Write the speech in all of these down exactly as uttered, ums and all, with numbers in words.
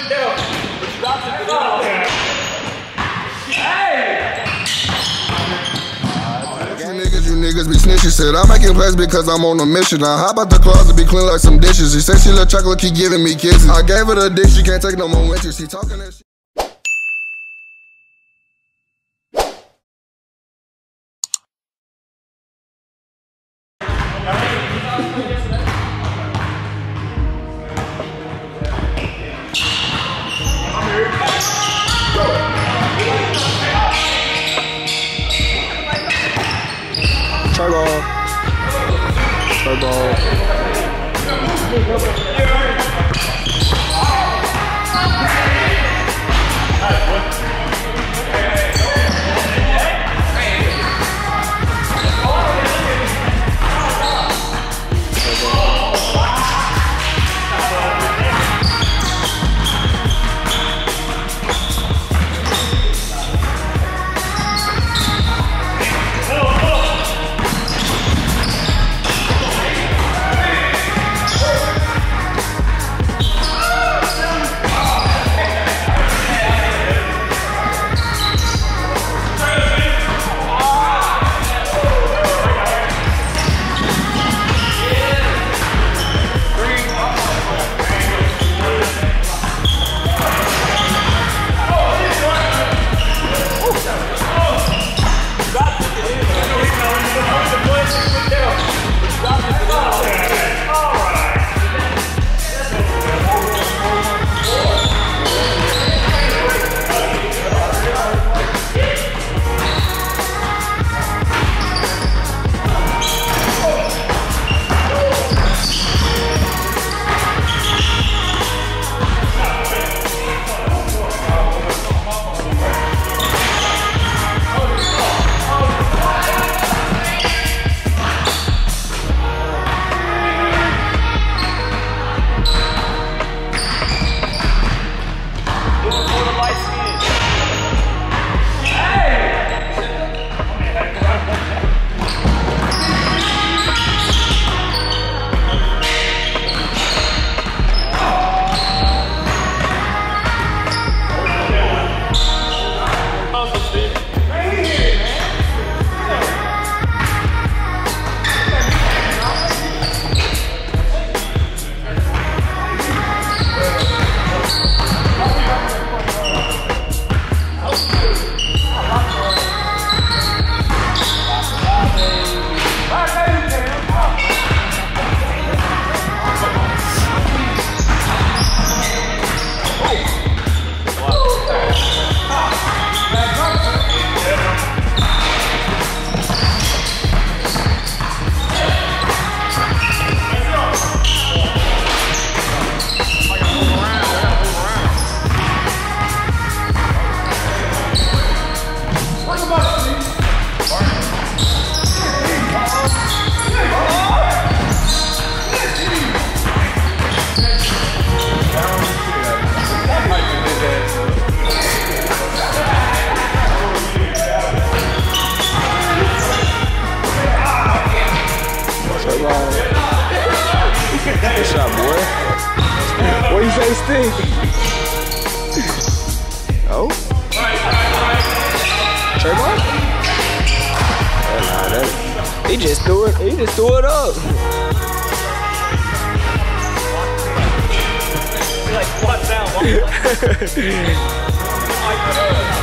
it down. It drops it down. Hey! You niggas be snitching. Said I'm making plays because I'm on a mission. I hop out the closet, be clean like some dishes. She said she love chocolate, keep giving me kisses. I gave her the dick, she can't take no more interest. She talking that shit. Turbo. Turbo. Good shot, boy. What you say, Steve? Oh? Trayvon? Oh, nah, that, he just threw it. He just threw it up. He like squats down. Uh huh.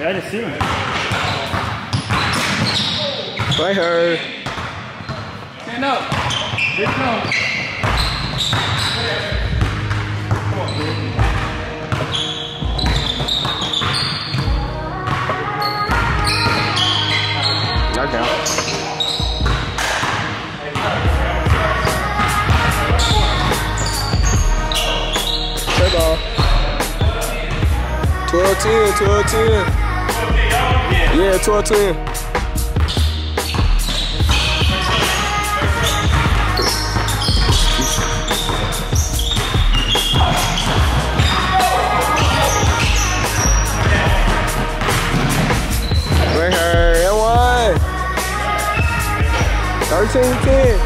Yeah, I just seen it. By her. Stand up. Here it comes. Come on, baby. Knock down. Play ball. twelve ten, twelve ten. Yeah, twelve ten. Bring her and one. thirteen ten.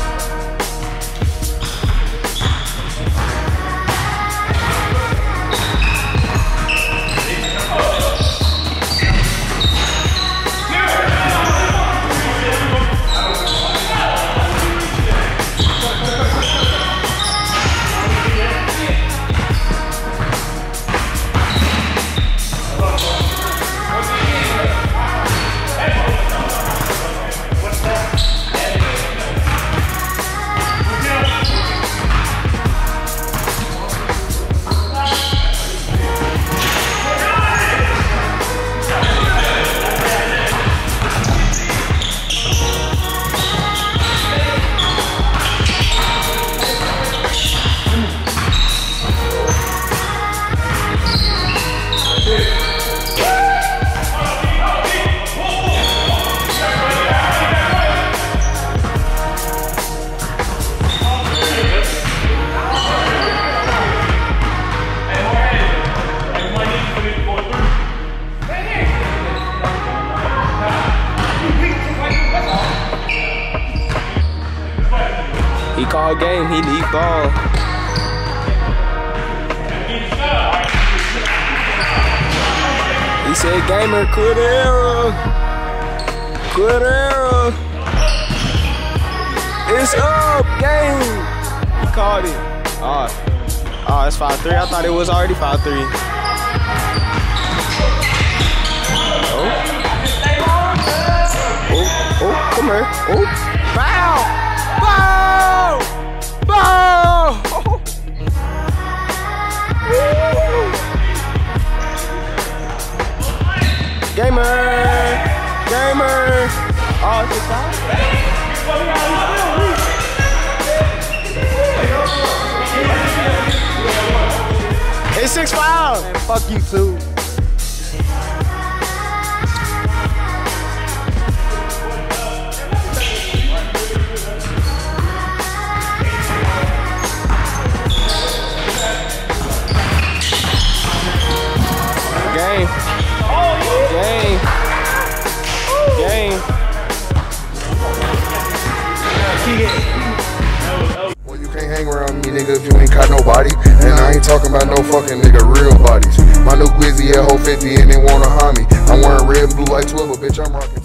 He called game, he need ball. He said, gamer, quit arrow. Quit arrow. It's up, game. He called it. Oh, oh it's five three. I thought it was already five three. Oh, oh, come here. Oh, bow! Bow! Bow! Oh. Gamer! Gamer! Oh, it's five? It's six five! Man, fuck you too. Game. Game. Well, you can't hang around me, nigga, if you ain't caught nobody. And I ain't talking about no fucking nigga, real bodies. My new Glizzy at Ho fifty and they wanna hide me. I'm wearing red and blue like twelve, but bitch, I'm rocking.